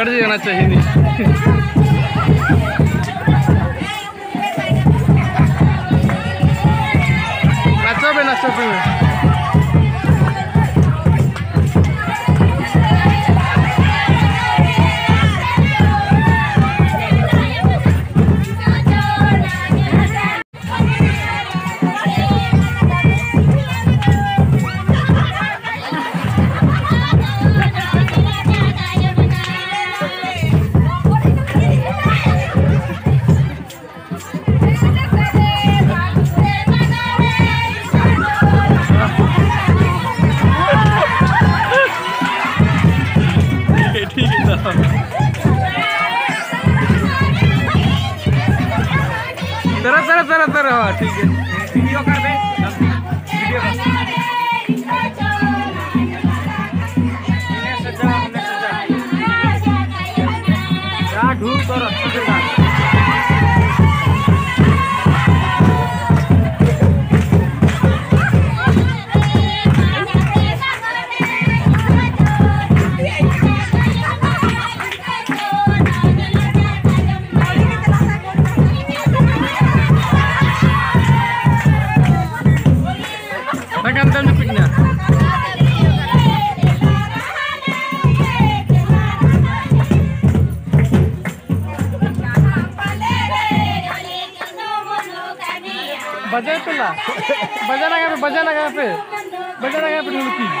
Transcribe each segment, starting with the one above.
कर देना चाहिए नहीं। ठीक है, वीडियो कर दे, वीडियो कर दे। ढूंढ और अच्छे से डाल। बजा लगा पे लड़की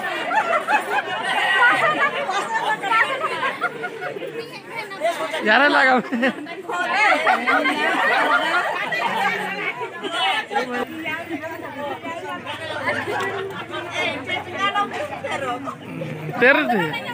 यार लगा तेरे से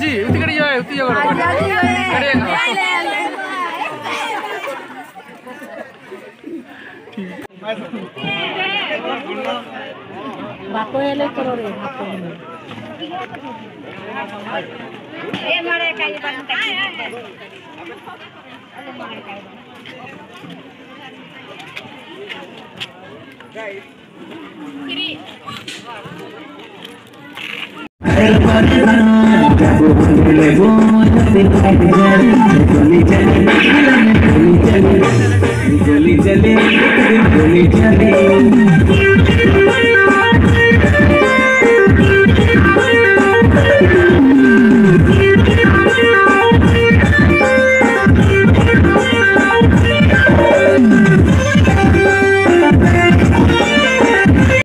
जी उठकडे जाय उठी जाय कडे बाको येले करो रे बाको ए मारे काही पण काय मारे काही guys Shri le voy a pintar jolly jolly